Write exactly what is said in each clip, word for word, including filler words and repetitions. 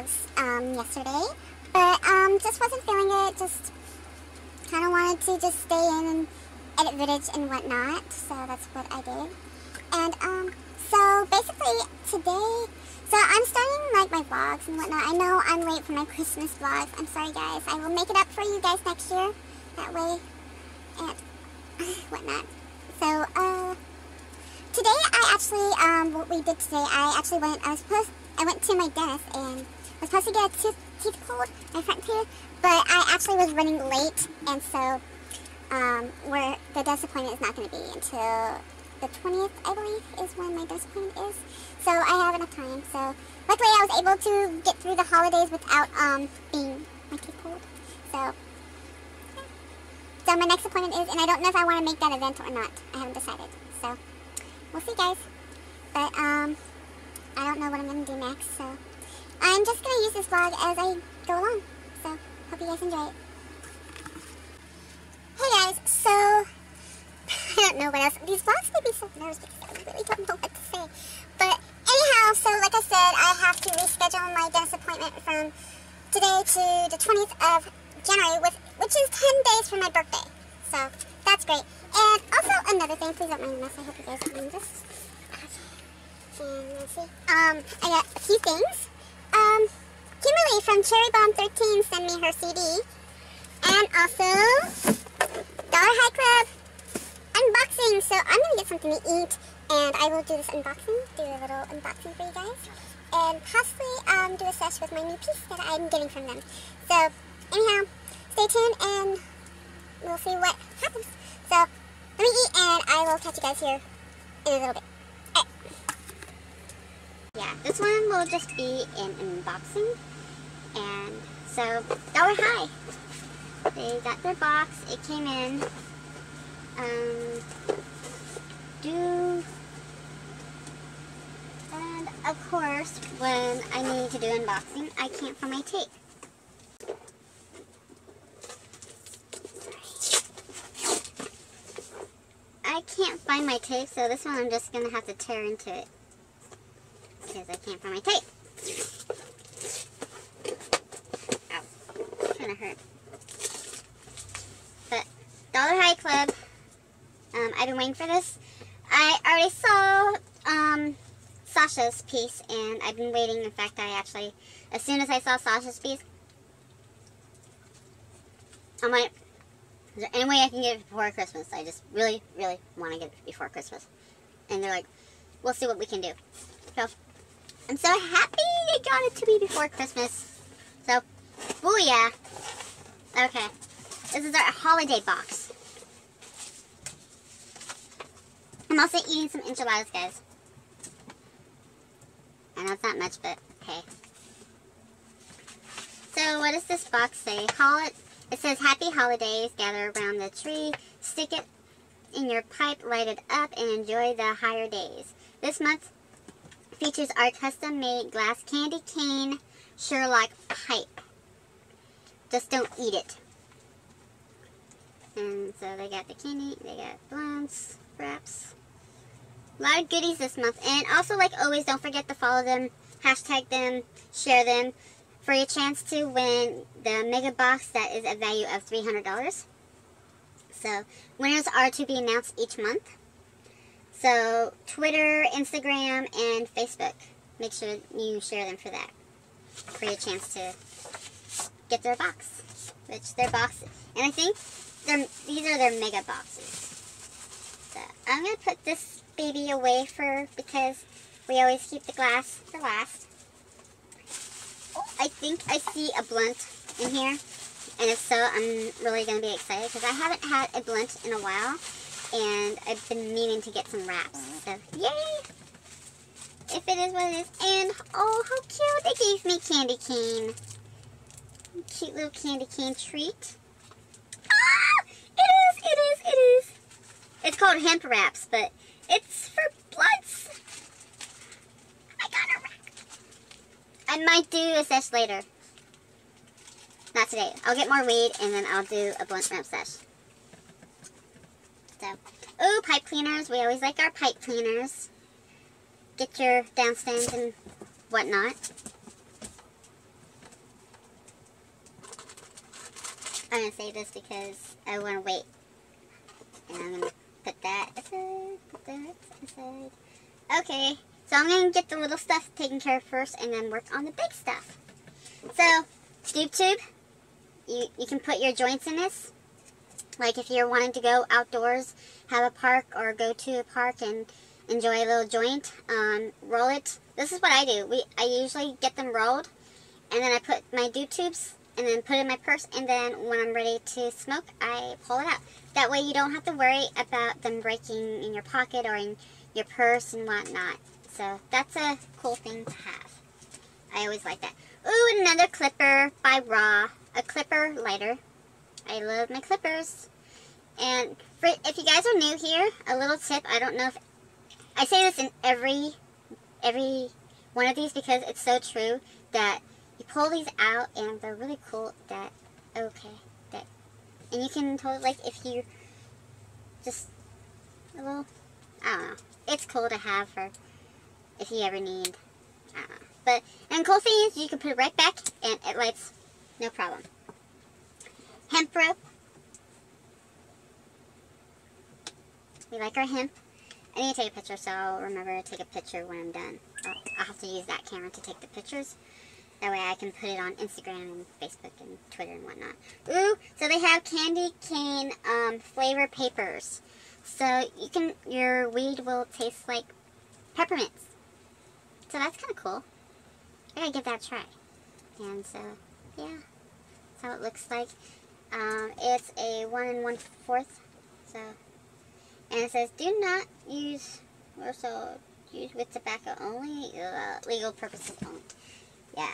vlogs um, yesterday, but um, just wasn't feeling it. Just kind of wanted to just stay in and edit footage and whatnot, so that's what I did. And um, so basically today, so I'm starting like my vlogs and whatnot. I know I'm late for my Christmas vlogs. I'm sorry guys. I will make it up for you guys next year. That way and whatnot. So uh, today I actually um, what we did today. I actually went. I was supposed. I went to my dentist and was supposed to get a tooth, teeth pulled, my front tooth, but I actually was running late, and so um, where the dentist appointment is not going to be until the twentieth, I believe, is when my dentist appointment is. So I have enough time. So luckily, I was able to get through the holidays without um being my teeth pulled. So yeah. So my next appointment is, and I don't know if I want to make that event or not. I haven't decided. So we'll see, guys. But um. I don't know what I'm going to do next, so I'm just going to use this vlog as I go along, so hope you guys enjoy it. Hey guys, so, I don't know what else, these vlogs make me so nervous because I really don't know what to say, but anyhow, so like I said, I have to reschedule my dentist appointment from today to the twentieth of January, with, which is ten days from my birthday, so that's great. And also another thing, please don't mind the mess, I hope you guys don't mind this. Um, I got a few things. Um, Kimberly from Cherry Bomb thirteen sent me her C D, and also Dollar High Club unboxing. So I'm gonna get something to eat, and I will do this unboxing, do a little unboxing for you guys, and possibly um, do a sesh with my new piece that I'm getting from them. So anyhow, stay tuned, and we'll see what happens. So let me eat, and I will catch you guys here in a little bit. Yeah, this one will just be an unboxing, and so Dollar High, they got their box, it came in, um, do, and of course when I need to do unboxing, I can't find my tape. I can't find my tape, so this one I'm just going to have to tear into it. Because I can't find my tape. Ow. Kinda hurt. But Dollar High Club. Um, I've been waiting for this. I already saw um, Sasha's piece, and I've been waiting. In fact, I actually, as soon as I saw Sasha's piece, I'm like, is there any way I can get it before Christmas? I just really, really want to get it before Christmas. And they're like, we'll see what we can do. So, I'm so happy they got it to me before Christmas. So, booyah. Okay. This is our holiday box. I'm also eating some enchiladas, guys. I know it's not much, but hey. So, what does this box say? Hol- it says, Happy Holidays, gather around the tree, stick it in your pipe, light it up, and enjoy the higher days. This month features our custom-made glass candy cane Sherlock pipe. Just don't eat it. And so they got the candy, they got blunts, wraps. A lot of goodies this month. And also, like always, don't forget to follow them, hashtag them, share them for your chance to win the mega box that is a value of three hundred dollars. So winners are to be announced each month. So, Twitter, Instagram, and Facebook. Make sure you share them for that. For your chance to get their box. Which, their boxes. And I think these are their mega boxes. So, I'm going to put this baby away for, because we always keep the glass for last. I think I see a blunt in here. And if so, I'm really going to be excited. Because I haven't had a blunt in a while. And I've been meaning to get some wraps, so yay! If it is what it is. And oh, how cute! They gave me candy cane. Cute little candy cane treat. Ah! It is, it is, it is. It's called hemp wraps, but it's for bloods. I got a wrap. I might do a sesh later. Not today. I'll get more weed and then I'll do a blunt wrap sesh. So, oh, pipe cleaners. We always like our pipe cleaners. Get your downstands and whatnot. I'm going to save this because I want to wait. And I'm going to put that aside, put that aside. Okay, so I'm going to get the little stuff taken care of first and then work on the big stuff. So, Snoop Tube, you, you can put your joints in this. Like if you're wanting to go outdoors, have a park, or go to a park and enjoy a little joint, um, roll it. This is what I do. We I usually get them rolled, and then I put my dew tubes, and then put it in my purse, and then when I'm ready to smoke, I pull it out. That way you don't have to worry about them breaking in your pocket or in your purse and whatnot. So that's a cool thing to have. I always like that. Ooh, and another clipper by Raw. A clipper lighter. I love my clippers. And for, if you guys are new here, a little tip. I don't know if... I say this in every, every one of these because it's so true that you pull these out and they're really cool that... Okay. that, And you can totally, like, if you just... A little... I don't know. It's cool to have for... If you ever need... I don't know. But, and cool thing is you can put it right back and it lights no problem. Hemp rope. We like our hemp. I need to take a picture, so I'll remember to take a picture when I'm done. I'll, I'll have to use that camera to take the pictures. That way I can put it on Instagram and Facebook and Twitter and whatnot. Ooh, so they have candy cane um, flavor papers. So you can, your weed will taste like peppermints. So that's kind of cool. I gotta give that a try. And so, yeah. That's how it looks like. Um, it's a one and one fourth. So, and it says, do not use, or so, use with tobacco only, uh, legal purposes only. Yeah.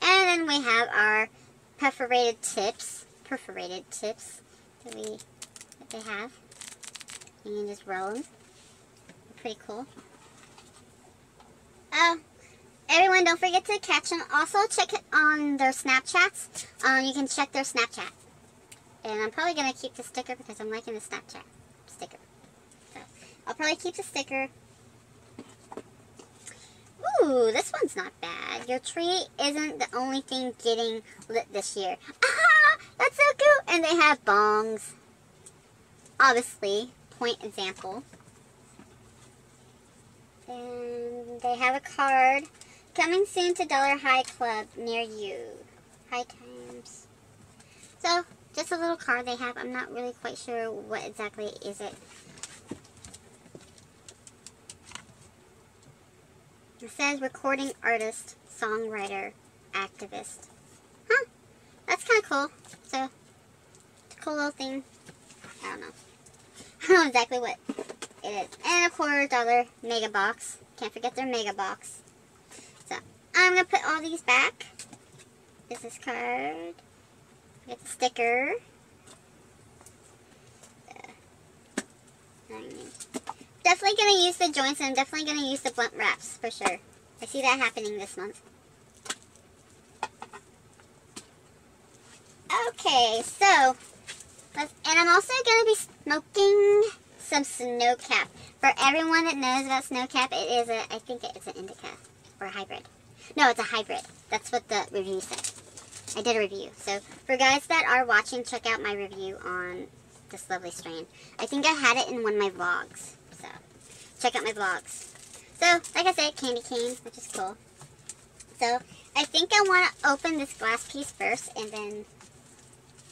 And then we have our perforated tips. Perforated tips that we, that they have. You can just roll them. Pretty cool. Oh. Everyone, don't forget to catch them. Also, check it on their Snapchats. Um, you can check their Snapchat. And I'm probably going to keep the sticker because I'm liking the Snapchat sticker. So, I'll probably keep the sticker. Ooh, this one's not bad. Your tree isn't the only thing getting lit this year. Ah, that's so cool. And they have bongs. Obviously, point example. And they have a card. Coming soon to Dollar High Club near you. High times. So, just a little card they have. I'm not really quite sure what exactly is it. It says recording artist, songwriter, activist. Huh. That's kind of cool. So, it's a cool little thing. I don't know. I don't know exactly what it is. And a quarter dollar mega box. Can't forget their mega box. I'm going to put all these back. Business card. Get the sticker. Definitely going to use the joints, and I'm definitely going to use the blunt wraps for sure. I see that happening this month. Okay, so, let's, and I'm also going to be smoking some Snow Cap. For everyone that knows about Snow Cap, it is a, I think it's an indica or a hybrid. No, it's a hybrid. That's what the review said. I did a review. So, for guys that are watching, check out my review on this lovely strain. I think I had it in one of my vlogs. So, check out my vlogs. So, like I said, candy cane, which is cool. So, I think I want to open this glass piece first and then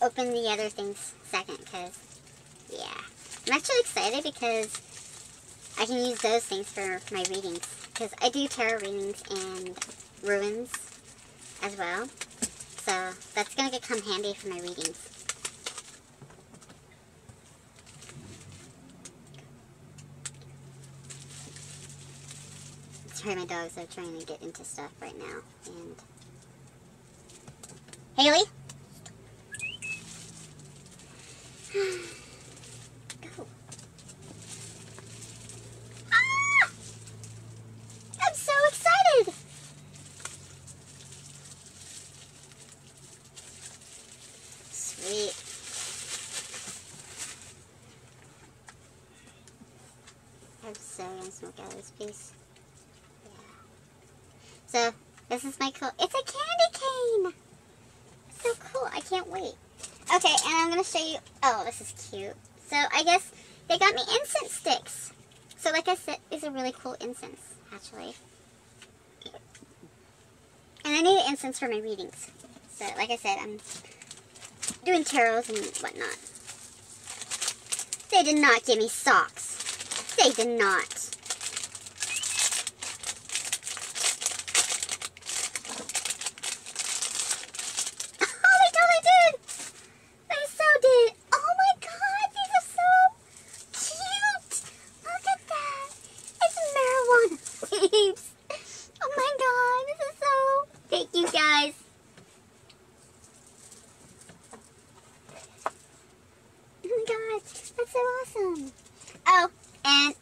open the other things second. Because, yeah. I'm actually excited because I can use those things for my readings. Because I do tarot readings and... ruins as well, so that's going to come handy for my readings. Sorry, my dogs are trying to get into stuff right now. And Haley, go! Ah! I'm so excited! I'm so gonna smoke out of this piece. Yeah. So this is my cool. It's a candy cane. It's so cool. I can't wait. Okay, and I'm going to show you, oh, this is cute. So I guess they got me incense sticks. So like I said, these are really cool incense, actually. And I need incense for my readings. So like I said, I'm doing tarots and whatnot. They did not give me socks. They did not.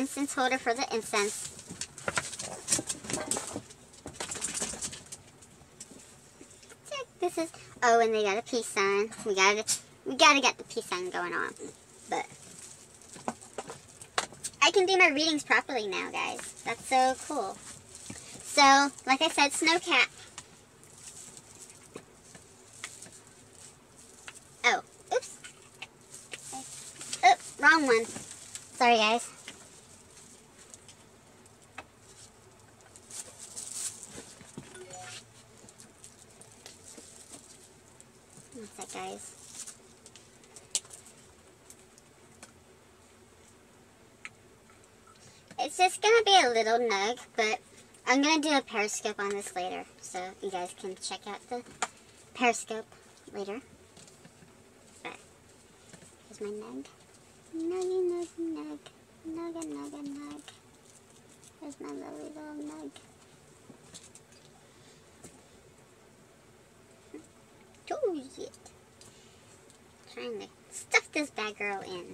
Incense holder for the incense. Check, this is, oh, and they got a peace sign. We gotta we gotta get the peace sign going on. But I can do my readings properly now, guys. That's so cool. So, like I said, Snow Cap. Oh, oops. Oops, wrong one. Sorry, guys. What's that, guys? It's just gonna be a little nug, but I'm gonna do a Periscope on this later, so you guys can check out the Periscope later. But here's my nug. Nuggy, nug, nug. Nugga, nugga, nug. Here's my lovely little nug. Oh, yeah. Trying to stuff this bad girl in.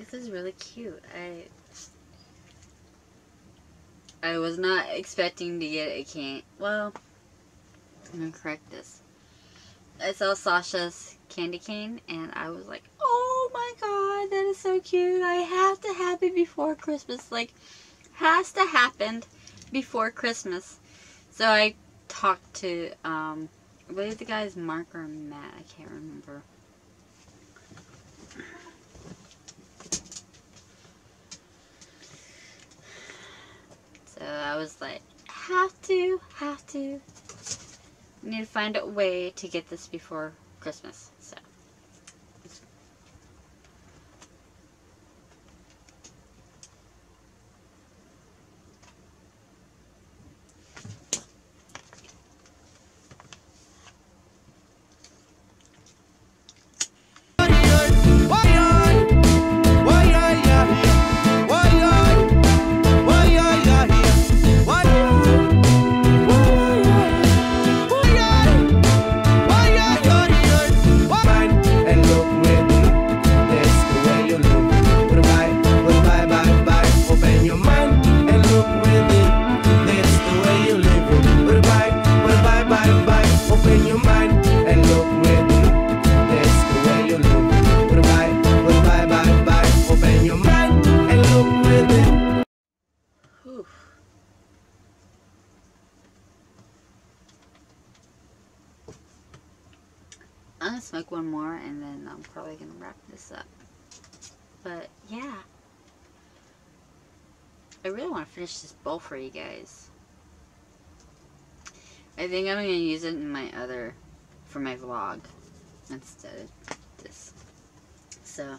This is really cute. I I was not expecting to get a can. Well, I'm gonna correct this. I saw Sasha's candy cane and I was like, oh my god, that is so cute. I have to have it before Christmas. Like, has to happen before Christmas. So I talked to um I believe the guy's Mark or Matt, I can't remember. So I was like, have to, have to. I need to find a way to get this before Christmas. So what? I'm gonna smoke one more and then I'm probably gonna wrap this up. But yeah, I really want to finish this bowl for you guys. I think I'm gonna use it in my other, for my vlog instead of this. So I'm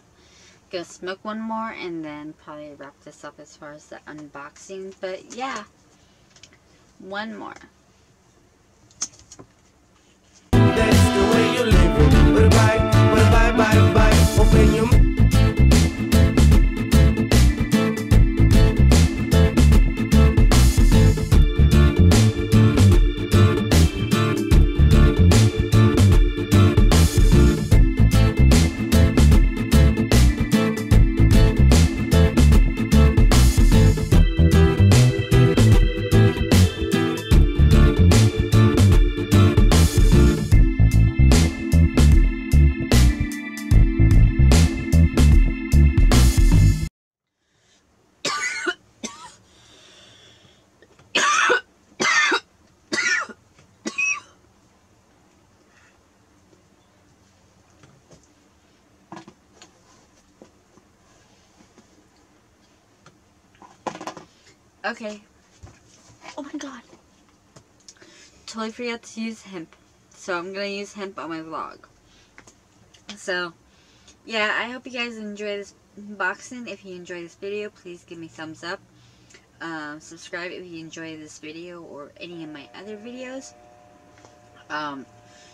gonna smoke one more and then probably wrap this up as far as the unboxing. But yeah, one more. Okay. Oh my god. Totally forgot to use hemp. So I'm going to use hemp on my vlog. So, yeah, I hope you guys enjoy this unboxing. If you enjoy this video, please give me thumbs up. Um, subscribe if you enjoy this video or any of my other videos. Um,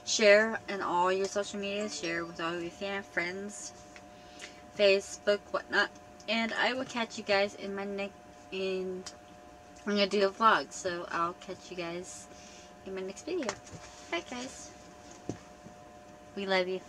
share on all your social media. Share with all your fan, friends, Facebook, whatnot. And I will catch you guys in my next video. And I'm gonna do a vlog, so I'll catch you guys in my next video. Bye guys. We love you.